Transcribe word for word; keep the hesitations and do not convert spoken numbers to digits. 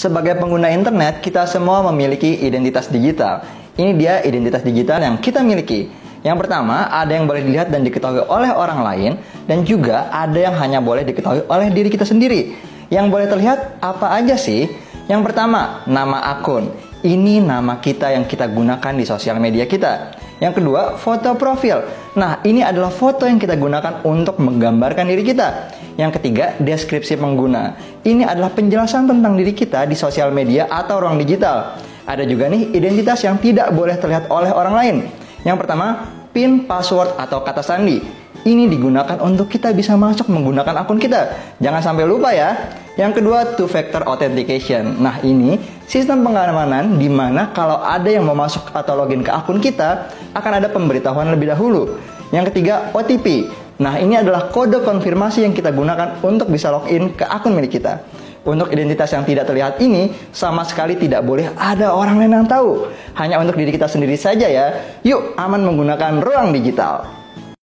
sebagai pengguna internet, kita semua memiliki identitas digital. Ini dia identitas digital yang kita miliki. Yang pertama, ada yang boleh dilihat dan diketahui oleh orang lain, dan juga ada yang hanya boleh diketahui oleh diri kita sendiri. Yang boleh terlihat apa aja sih? Yang pertama, nama akun. Ini nama kita yang kita gunakan di sosial media kita. Yang kedua, foto profil. Nah, ini adalah foto yang kita gunakan untuk menggambarkan diri kita. Yang ketiga, deskripsi pengguna. Ini adalah penjelasan tentang diri kita di sosial media atau ruang digital. Ada juga nih, identitas yang tidak boleh terlihat oleh orang lain. Yang pertama, PIN, password, atau kata sandi. Ini digunakan untuk kita bisa masuk menggunakan akun kita. Jangan sampai lupa ya. Yang kedua, Two-Factor Authentication. Nah, ini sistem pengamanan di mana kalau ada yang mau masuk atau login ke akun kita, akan ada pemberitahuan lebih dahulu. Yang ketiga, O T P. Nah, ini adalah kode konfirmasi yang kita gunakan untuk bisa login ke akun milik kita. Untuk identitas yang tidak terlihat ini, sama sekali tidak boleh ada orang lain yang tahu. Hanya untuk diri kita sendiri saja ya. Yuk, aman menggunakan ruang digital.